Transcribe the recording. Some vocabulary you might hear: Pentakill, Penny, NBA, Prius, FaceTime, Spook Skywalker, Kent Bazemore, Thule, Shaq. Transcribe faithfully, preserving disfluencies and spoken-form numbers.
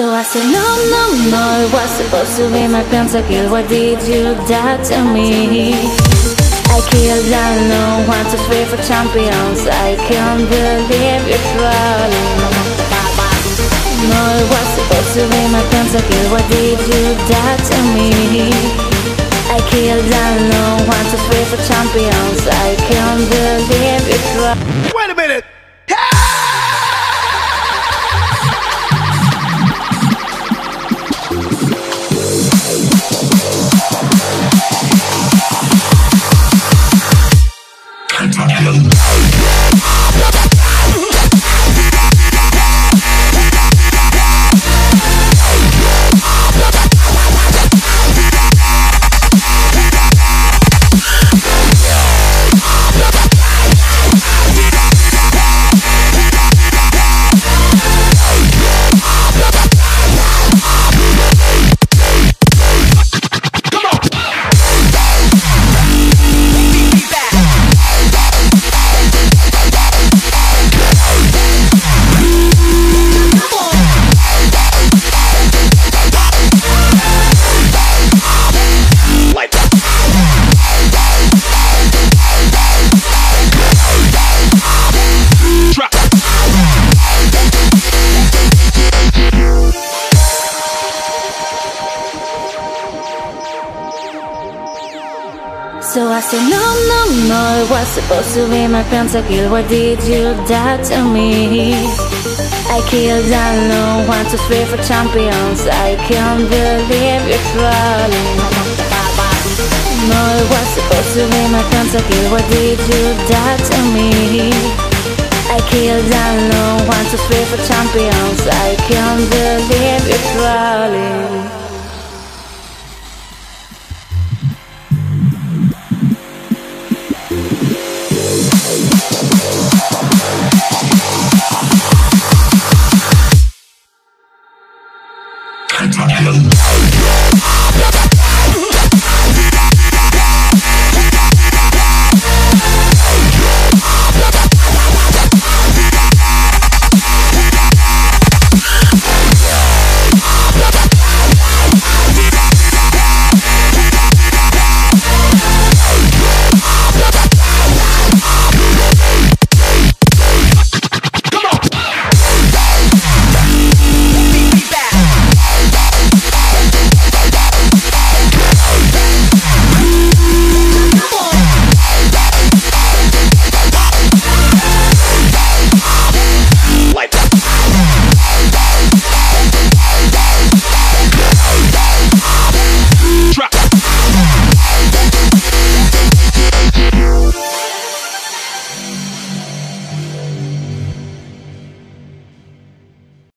So I said, no, no, no, it was supposed to be my pentakill. Why did you do that to me? I killed down, no, one, two, three for champions. I can't believe you're trolling. No, it was supposed to be my pentakill. Why did you do that to me? I killed down, no, one, two, three for champions. I can't believe you're trolling. Wait a minute! So I said, no, no, no, it was supposed to be my pentakill. Why did you do that to me? I killed down, no, one, two, three for champions. I can't believe you're trolling. No, it was supposed to be my pentakill. Why did you do that to me? I killed down, no, one, two, three for champions. I can't believe you're trolling.